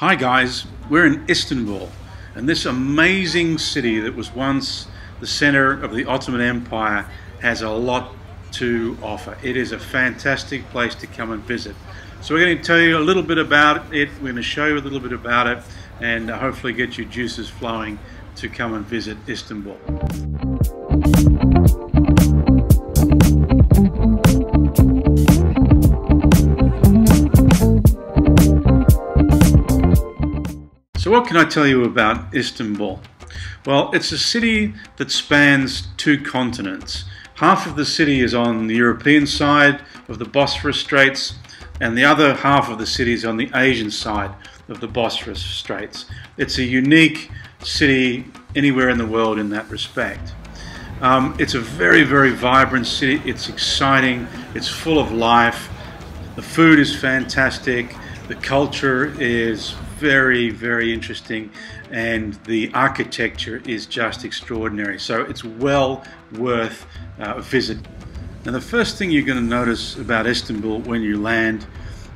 Hi guys, we're in Istanbul, and this amazing city that was once the center of the Ottoman Empire has a lot to offer. It is a fantastic place to come and visit. So we're going to tell you a little bit about it, we're going to show you a little bit about it, and hopefully get your juices flowing to come and visit Istanbul. So what can I tell you about Istanbul? Well, it's a city that spans two continents. Half of the city is on the European side of the Bosphorus Straits, and the other half of the city is on the Asian side of the Bosphorus Straits. It's a unique city anywhere in the world in that respect. It's a very, very vibrant city. It's exciting. It's full of life. The food is fantastic. The culture is very, very interesting, and the architecture is just extraordinary. So it's well worth a visit. Now, the first thing you're going to notice about Istanbul when you land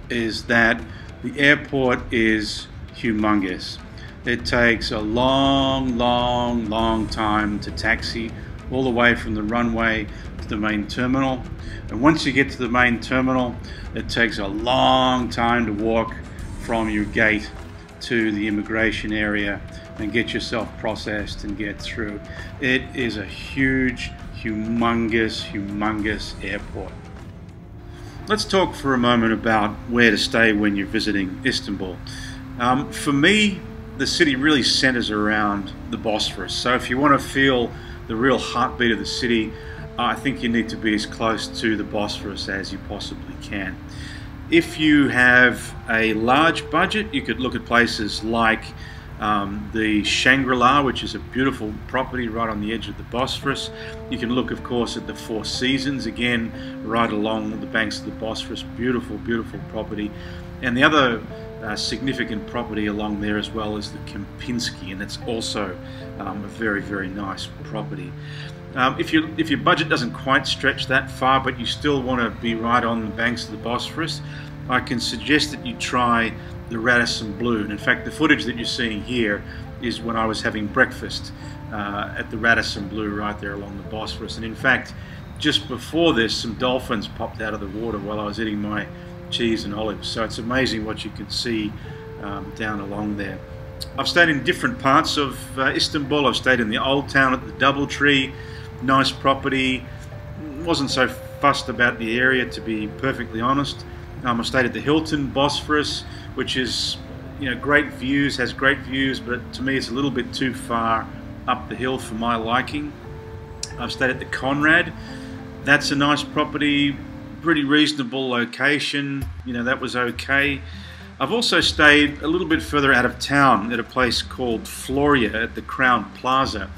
is that the airport is humongous. It takes a long time to taxi all the way from the runway to the main terminal, and once you get to the main terminal, it takes a long time to walk from your gate to the immigration area and get yourself processed and get through. It is a huge, humongous airport. Let's talk for a moment about where to stay when you're visiting Istanbul. For me, the city really centers around the Bosphorus. So if you want to feel the real heartbeat of the city, I think you need to be as close to the Bosphorus as you possibly can. If you have a large budget, you could look at places like the Shangri-La, which is a beautiful property right on the edge of the Bosphorus. You can look, of course, at the Four Seasons, again, right along the banks of the Bosphorus. Beautiful, beautiful property. And the other significant property along there as well is the Kempinski, and that's also a very, very nice property. If your budget doesn't quite stretch that far, but you still want to be right on the banks of the Bosphorus, I can suggest that you try the Radisson Blue. And in fact, the footage that you're seeing here is when I was having breakfast at the Radisson Blue right there along the Bosphorus. And in fact, just before this, some dolphins popped out of the water while I was eating my cheese and olives. So it's amazing what you can see down along there. I've stayed in different parts of Istanbul. I've stayed in the old town at the Doubletree. Nice property, wasn't so fussed about the area, to be perfectly honest. I stayed at the Hilton Bosphorus, which is, you know, great views, has great views, but to me it's a little bit too far up the hill for my liking. I've stayed at the Conrad. That's a nice property, pretty reasonable location, you know, that was okay. I've also stayed a little bit further out of town at a place called Floria at the Crown Plaza.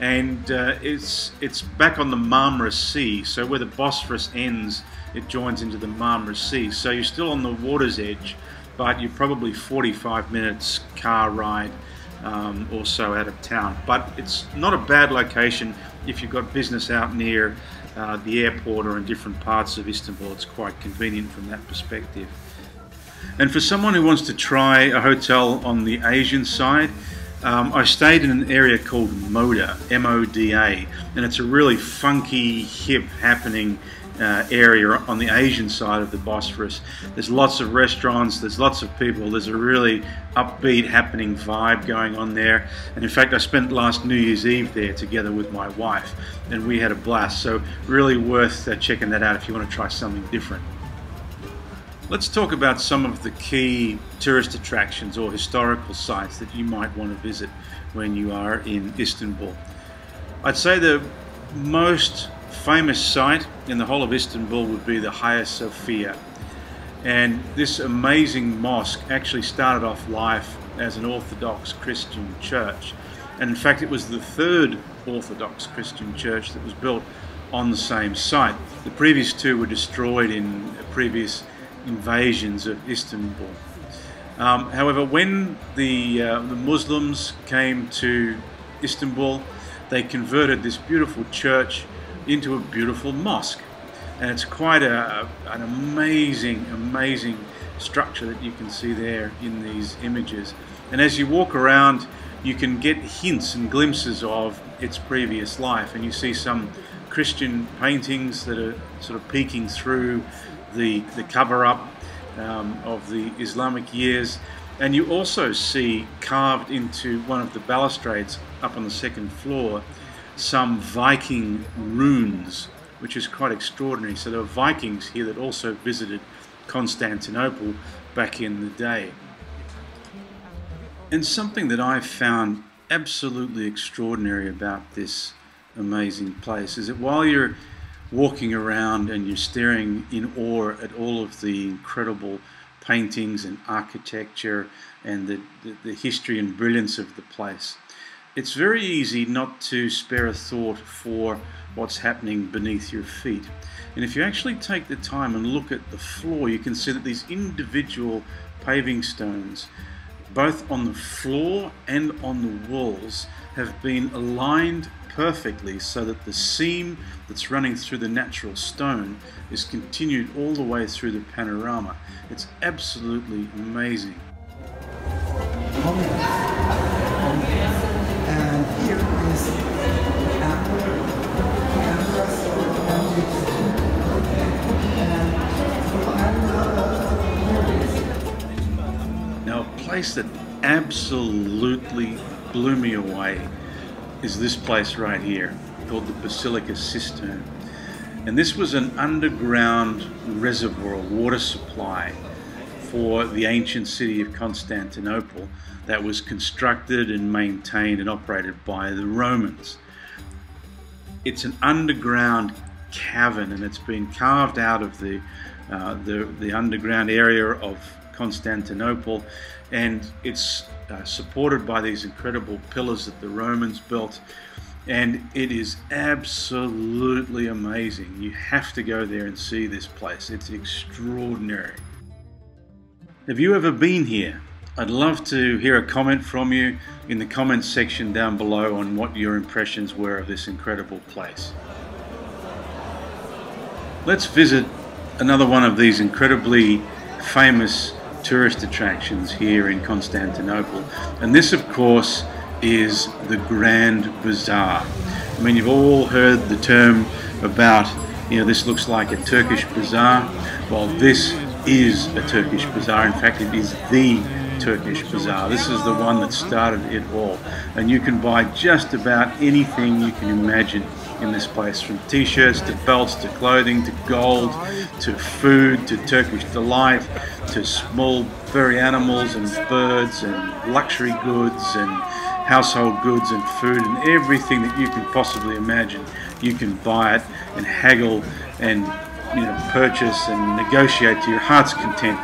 And it's back on the Marmara Sea, so where the Bosphorus ends, it joins into the Marmara Sea. So you're still on the water's edge, but you're probably 45 minutes car ride or so out of town. But it's not a bad location if you've got business out near the airport or in different parts of Istanbul. It's quite convenient from that perspective. And for someone who wants to try a hotel on the Asian side, I stayed in an area called Moda, M-O-D-A, and it's a really funky, hip, happening area on the Asian side of the Bosphorus. There's lots of restaurants, there's lots of people, there's a really upbeat, happening vibe going on there. And in fact, I spent last New Year's Eve there together with my wife, and we had a blast. So really worth checking that out if you want to try something different. Let's talk about some of the key tourist attractions or historical sites that you might want to visit when you are in Istanbul. I'd say the most famous site in the whole of Istanbul would be the Hagia Sophia. And this amazing mosque actually started off life as an Orthodox Christian church. And in fact, it was the third Orthodox Christian church that was built on the same site. The previous two were destroyed in previous invasions of Istanbul. However, when the Muslims came to Istanbul, they converted this beautiful church into a beautiful mosque, and it's quite an amazing structure that you can see there in these images. And as you walk around, you can get hints and glimpses of its previous life, and you see some Christian paintings that are sort of peeking through the cover-up of the Islamic years. And you also see carved into one of the balustrades up on the second floor some Viking runes, which is quite extraordinary. So there were Vikings here that also visited Constantinople back in the day. And something that I found absolutely extraordinary about this amazing place is that while you're walking around and you're staring in awe at all of the incredible paintings and architecture and the history and brilliance of the place, it's very easy not to spare a thought for what's happening beneath your feet. And if you actually take the time and look at the floor, you can see that these individual paving stones, both on the floor and on the walls, have been aligned perfectly so that the seam that's running through the natural stone is continued all the way through the panorama. It's absolutely amazing. And here is now, a place that absolutely blew me away is this place right here called the Basilica Cistern. And this was an underground reservoir, water supply for the ancient city of Constantinople that was constructed and maintained and operated by the Romans. It's an underground cavern, and it's been carved out of the underground area of Constantinople, and it's supported by these incredible pillars that the Romans built, and it is absolutely amazing. You have to go there and see this place. It's extraordinary. Have you ever been here? I'd love to hear a comment from you in the comments section down below on what your impressions were of this incredible place. Let's visit another one of these incredibly famous tourist attractions here in Constantinople, and this of course is the Grand Bazaar. I mean, you've all heard the term about, you know, this looks like a Turkish bazaar. Well, this is a Turkish bazaar. In fact, it is the Turkish bazaar. This is the one that started it all, and you can buy just about anything you can imagine in this place, from t-shirts to belts to clothing to gold to food to Turkish delight to small furry animals and birds and luxury goods and household goods and food and everything that you can possibly imagine. You can buy it and haggle and, you know, purchase and negotiate to your heart's content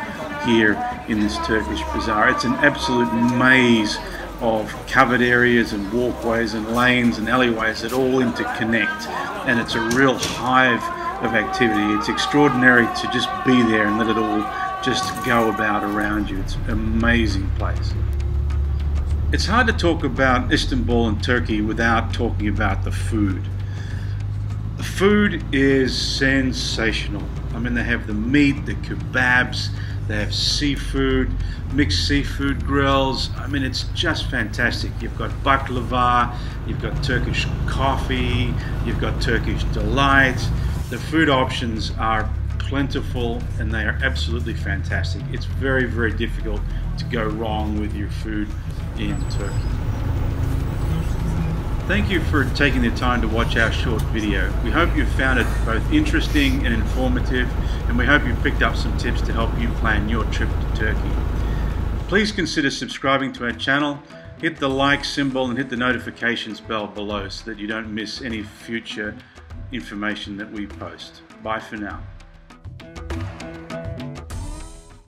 here in this Turkish bazaar. It's an absolute maze of covered areas and walkways and lanes and alleyways that all interconnect, and it's a real hive of activity. It's extraordinary to just be there and let it all just go about around you. It's an amazing place. It's hard to talk about Istanbul and Turkey without talking about the food. The food is sensational. I mean, they have the meat, the kebabs, they have seafood, mixed seafood grills. I mean, it's just fantastic. You've got baklava, you've got Turkish coffee, you've got Turkish delight. The food options are plentiful and they are absolutely fantastic. It's very, very difficult to go wrong with your food in Turkey. Thank you for taking the time to watch our short video. We hope you found it both interesting and informative, and we hope you picked up some tips to help you plan your trip to Turkey. Please consider subscribing to our channel, hit the like symbol and hit the notifications bell below so that you don't miss any future information that we post. Bye for now.